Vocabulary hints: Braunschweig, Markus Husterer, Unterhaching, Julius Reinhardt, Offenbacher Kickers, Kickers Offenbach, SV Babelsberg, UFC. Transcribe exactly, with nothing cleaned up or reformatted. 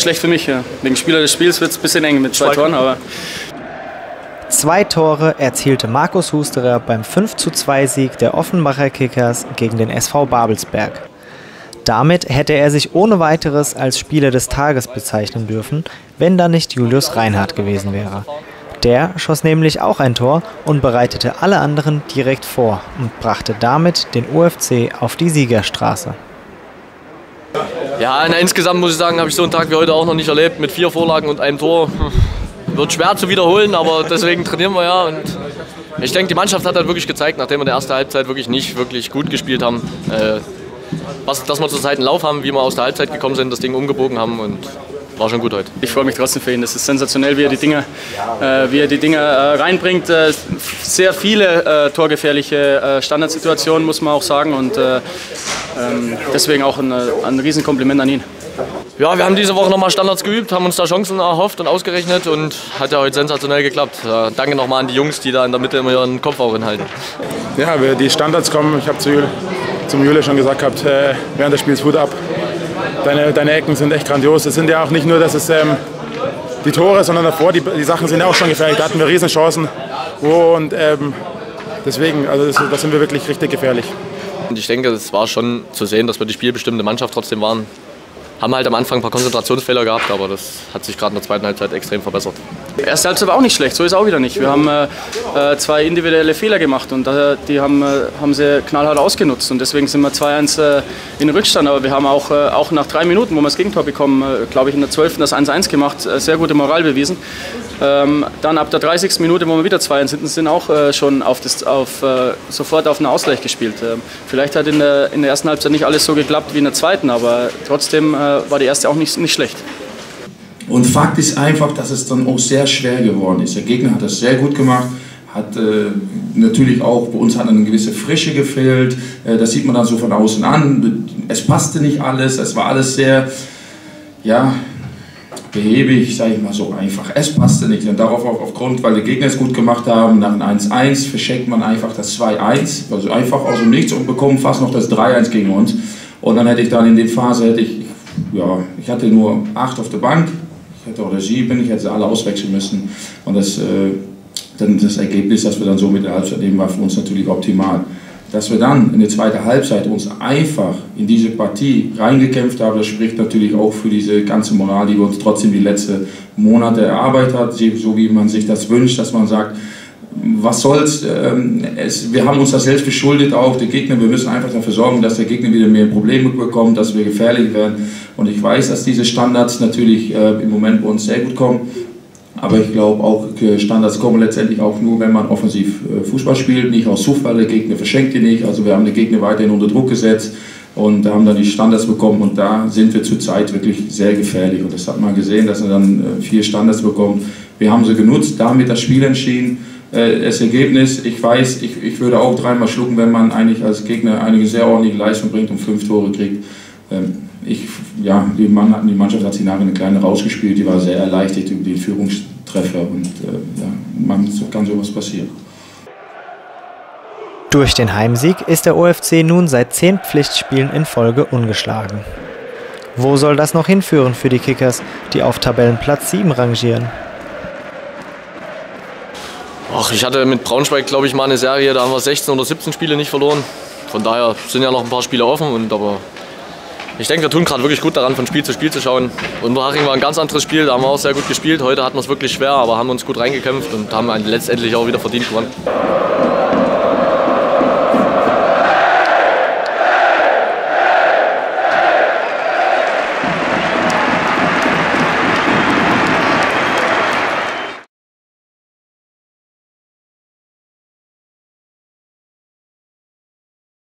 schlecht für mich. Ja. Wegen Spieler des Spiels wird es ein bisschen eng mit zwei Toren. aber Zwei Tore erzielte Markus Husterer beim fünf zu zwei Sieg der Offenbacher Kickers gegen den S V Babelsberg. Damit hätte er sich ohne weiteres als Spieler des Tages bezeichnen dürfen, wenn da nicht Julius Reinhardt gewesen wäre. Der schoss nämlich auch ein Tor und bereitete alle anderen direkt vor und brachte damit den U F C auf die Siegerstraße. Ja, na, insgesamt muss ich sagen, habe ich so einen Tag wie heute auch noch nicht erlebt, mit vier Vorlagen und einem Tor. Wird schwer zu wiederholen, aber deswegen trainieren wir ja. Und ich denke, die Mannschaft hat halt wirklich gezeigt, nachdem wir in der ersten Halbzeit wirklich nicht wirklich gut gespielt haben, äh, was, dass wir zurzeit einen Lauf haben, wie wir aus der Halbzeit gekommen sind, das Ding umgebogen haben und war schon gut heute. Ich freue mich trotzdem für ihn. Das ist sensationell, wie er die Dinger, äh, wie er die Dinger äh, reinbringt. Äh, sehr viele äh, torgefährliche äh, Standardsituationen, muss man auch sagen. Und äh, ähm, deswegen auch ein, ein Riesenkompliment an ihn. Ja, wir haben diese Woche nochmal Standards geübt, haben uns da Chancen erhofft und ausgerechnet und hat ja heute sensationell geklappt. Ja, danke nochmal an die Jungs, die da in der Mitte immer ihren Kopf auch hinhalten. Ja, die Standards kommen, ich habe zu Jule, zum Jule schon gesagt gehabt, äh, während des Spiels Hut ab. Deine, deine Ecken sind echt grandios. Es sind ja auch nicht nur, dass es ähm, die Tore, sondern davor, die, die Sachen sind ja auch schon gefährlich. Da hatten wir Riesenchancen und ähm, deswegen, also das, das sind wir wirklich richtig gefährlich. Und ich denke, es war schon zu sehen, dass wir die spielbestimmte Mannschaft trotzdem waren. Haben halt am Anfang ein paar Konzentrationsfehler gehabt, aber das hat sich gerade in der zweiten Halbzeit extrem verbessert. Erste Halbzeit war auch nicht schlecht, so ist es auch wieder nicht. Wir haben äh, zwei individuelle Fehler gemacht und äh, die haben, äh, haben sie knallhart ausgenutzt. Und deswegen sind wir zwei eins äh, in Rückstand. Aber wir haben auch, äh, auch nach drei Minuten, wo wir das Gegentor bekommen, äh, glaube ich in der zwölften das eins eins gemacht, äh, sehr gute Moral bewiesen. Ähm, dann ab der dreißigsten Minute, wo wir wieder zwei eins hinten sind, auch äh, schon auf das, auf, äh, sofort auf einen Ausgleich gespielt. Ähm, vielleicht hat in der, in der ersten Halbzeit nicht alles so geklappt wie in der zweiten, aber trotzdem äh, war die erste auch nicht, nicht schlecht. Und Fakt ist einfach, dass es dann auch sehr schwer geworden ist. Der Gegner hat das sehr gut gemacht, hat äh, natürlich auch, bei uns hat eine gewisse Frische gefehlt, äh, das sieht man dann so von außen an, es passte nicht alles, es war alles sehr, ja, behäbig, sage ich mal so einfach, es passte nicht. Und darauf auch aufgrund, weil die Gegner es gut gemacht haben, nach einem eins eins verschenkt man einfach das zwei eins, also einfach aus dem Nichts und bekommen fast noch das drei eins gegen uns. Und dann hätte ich dann in der Phase, hätte ich, ja, ich hatte nur acht auf der Bank, ich hatte oder sieben, ich hätte sie alle auswechseln müssen. Und das, äh, dann das Ergebnis, das wir dann so mit der Halbzeit nehmen, war für uns natürlich optimal. Dass wir dann in der zweiten Halbzeit uns einfach in diese Partie reingekämpft haben, das spricht natürlich auch für diese ganze Moral, die wir uns trotzdem die letzten Monate erarbeitet hat, so wie man sich das wünscht, dass man sagt, was soll's, ähm, es, wir haben uns das selbst geschuldet, auch der Gegner, wir müssen einfach dafür sorgen, dass der Gegner wieder mehr Probleme bekommt, dass wir gefährlich werden. Und ich weiß, dass diese Standards natürlich äh, im Moment bei uns sehr gut kommen, aber ich glaube auch, Standards kommen letztendlich auch nur, wenn man offensiv äh, Fußball spielt, nicht aus Zufall, der Gegner verschenkt die nicht, also wir haben den Gegner weiterhin unter Druck gesetzt und haben dann die Standards bekommen und da sind wir zurzeit wirklich sehr gefährlich und das hat man gesehen, dass er dann äh, vier Standards bekommt. Wir haben sie genutzt, damit das Spiel entschieden. Das Ergebnis, ich weiß, ich, ich würde auch dreimal schlucken, wenn man eigentlich als Gegner eine sehr ordentliche Leistung bringt und fünf Tore kriegt. Ich, ja, die, Mann, die Mannschaft hat sich nachher eine kleine rausgespielt, die war sehr erleichtert über den Führungstreffer und ja, man kann sowas passieren. Durch den Heimsieg ist der O F C nun seit zehn Pflichtspielen in Folge ungeschlagen. Wo soll das noch hinführen für die Kickers, die auf Tabellenplatz sieben rangieren? Ach, ich hatte mit Braunschweig, glaube ich, mal eine Serie, da haben wir sechzehn oder siebzehn Spiele nicht verloren. Von daher sind ja noch ein paar Spiele offen. Und, aber ich denke, wir tun gerade wirklich gut daran, von Spiel zu Spiel zu schauen. Unterhaching war ein ganz anderes Spiel, da haben wir auch sehr gut gespielt. Heute hatten wir es wirklich schwer, aber haben uns gut reingekämpft und haben letztendlich auch wieder verdient gewonnen.